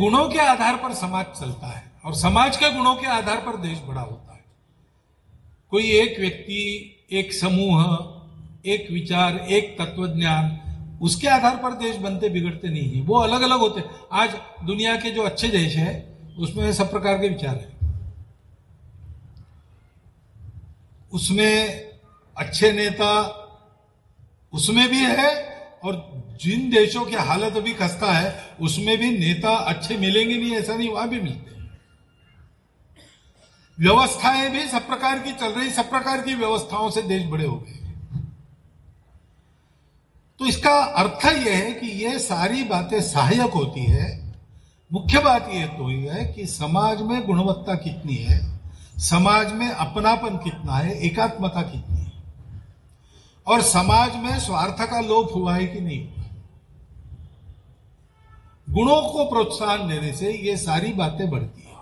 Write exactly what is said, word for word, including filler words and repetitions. गुणों के आधार पर समाज चलता है और समाज के गुणों के आधार पर देश बड़ा होता है। कोई एक व्यक्ति, एक समूह, एक विचार, एक तत्वज्ञान, उसके आधार पर देश बनते बिगड़ते नहीं है, वो अलग अलग होते। आज दुनिया के जो अच्छे देश है उसमें सब प्रकार के विचार हैं, उसमें अच्छे नेता उसमें भी है, और जिन देशों की हालत अभी खस्ता है उसमें भी नेता अच्छे मिलेंगे नहीं, ऐसा नहीं, वहां भी मिलते हैं। व्यवस्थाएं भी सब प्रकार की चल रही, सब प्रकार की व्यवस्थाओं से देश बड़े हो गए। तो इसका अर्थ यह है कि ये सारी बातें सहायक होती है। मुख्य बात यह तो यह है कि समाज में गुणवत्ता कितनी है, समाज में अपनापन कितना है, एकात्मता कितनी है, और समाज में स्वार्थ का लोप हुआ है कि नहीं। गुणों को प्रोत्साहन देने से ये सारी बातें बढ़ती है।